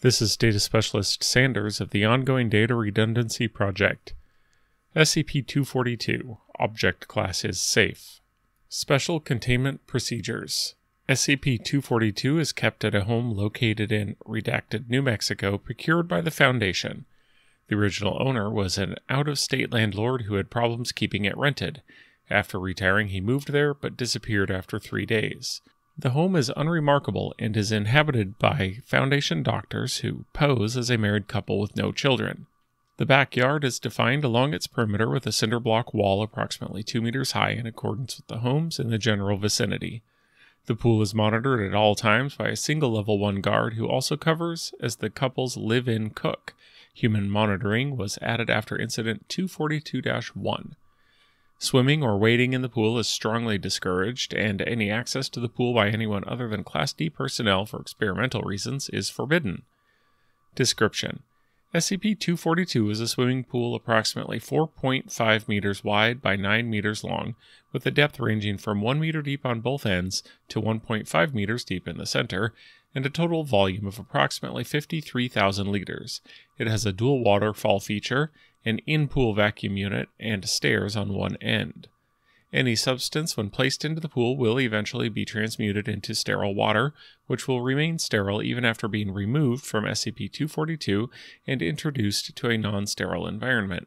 This is Data Specialist Sanders of the Ongoing Data Redundancy Project. SCP-242, Object Class is Safe. Special Containment Procedures. SCP-242 is kept at a home located in Redacted, New Mexico, procured by the Foundation. The original owner was an out-of-state landlord who had problems keeping it rented. After retiring, he moved there, but disappeared after 3 days. The home is unremarkable and is inhabited by Foundation doctors who pose as a married couple with no children. The backyard is defined along its perimeter with a cinder block wall approximately 2 meters high in accordance with the homes in the general vicinity. The pool is monitored at all times by a single Level 1 guard who also covers as the couple's live-in cook. Human monitoring was added after Incident 242-1. Swimming or wading in the pool is strongly discouraged, and any access to the pool by anyone other than Class D personnel for experimental reasons is forbidden. Description: SCP-242 is a swimming pool approximately 4.5 meters wide by 9 meters long, with a depth ranging from 1 meter deep on both ends to 1.5 meters deep in the center, and a total volume of approximately 53,000 liters. It has a dual waterfall feature, an in-pool vacuum unit, and stairs on one end. Any substance, when placed into the pool, will eventually be transmuted into sterile water, which will remain sterile even after being removed from SCP-242 and introduced to a non-sterile environment.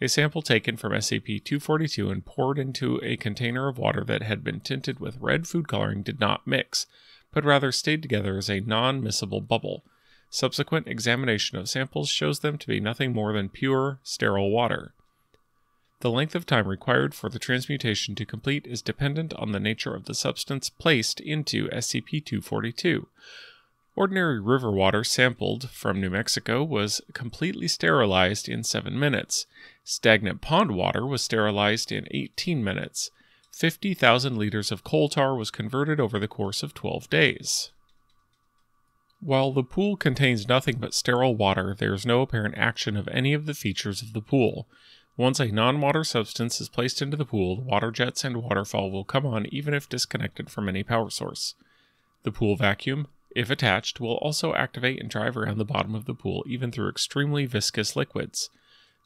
A sample taken from SCP-242 and poured into a container of water that had been tinted with red food coloring did not mix, but rather stayed together as a non-miscible bubble. Subsequent examination of samples shows them to be nothing more than pure, sterile water. The length of time required for the transmutation to complete is dependent on the nature of the substance placed into SCP-242. Ordinary river water sampled from New Mexico was completely sterilized in 7 minutes. Stagnant pond water was sterilized in 18 minutes. 50,000 liters of coal tar was converted over the course of 12 days. While the pool contains nothing but sterile water, there is no apparent action of any of the features of the pool. Once a non-water substance is placed into the pool, the water jets and waterfall will come on even if disconnected from any power source. The pool vacuum, if attached, will also activate and drive around the bottom of the pool even through extremely viscous liquids.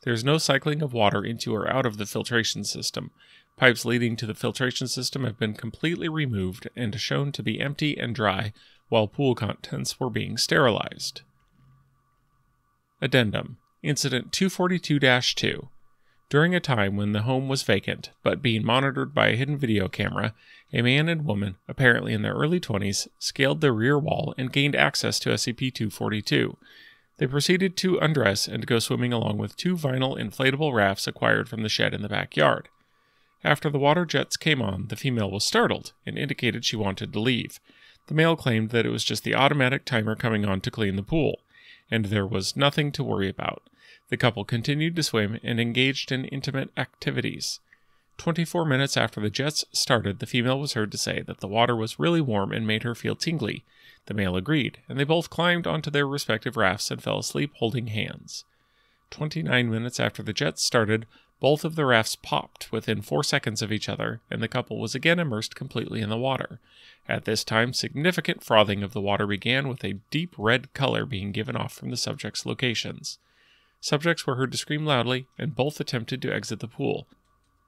There is no cycling of water into or out of the filtration system. Pipes leading to the filtration system have been completely removed and shown to be empty and dry, while pool contents were being sterilized. Addendum. Incident 242-2. During a time when the home was vacant, but being monitored by a hidden video camera, a man and woman, apparently in their early 20s, scaled the rear wall and gained access to SCP-242. They proceeded to undress and go swimming along with 2 vinyl inflatable rafts acquired from the shed in the backyard. After the water jets came on, the female was startled and indicated she wanted to leave. The male claimed that it was just the automatic timer coming on to clean the pool, and there was nothing to worry about. The couple continued to swim and engaged in intimate activities. 24 minutes after the jets started, the female was heard to say that the water was really warm and made her feel tingly. The male agreed, and they both climbed onto their respective rafts and fell asleep holding hands. 29 minutes after the jets started, both of the rafts popped within 4 seconds of each other, and the couple was again immersed completely in the water. At this time, significant frothing of the water began, with a deep red color being given off from the subjects' locations. Subjects were heard to scream loudly, and both attempted to exit the pool.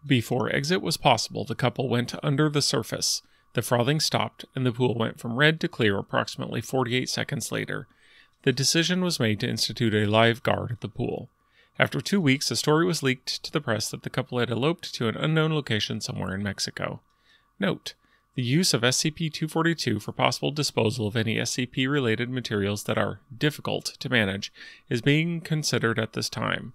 Before exit was possible, the couple went under the surface. The frothing stopped, and the pool went from red to clear approximately 48 seconds later. The decision was made to institute a live guard at the pool. After 2 weeks, a story was leaked to the press that the couple had eloped to an unknown location somewhere in Mexico. Note: the use of SCP-242 for possible disposal of any SCP-related materials that are difficult to manage is being considered at this time.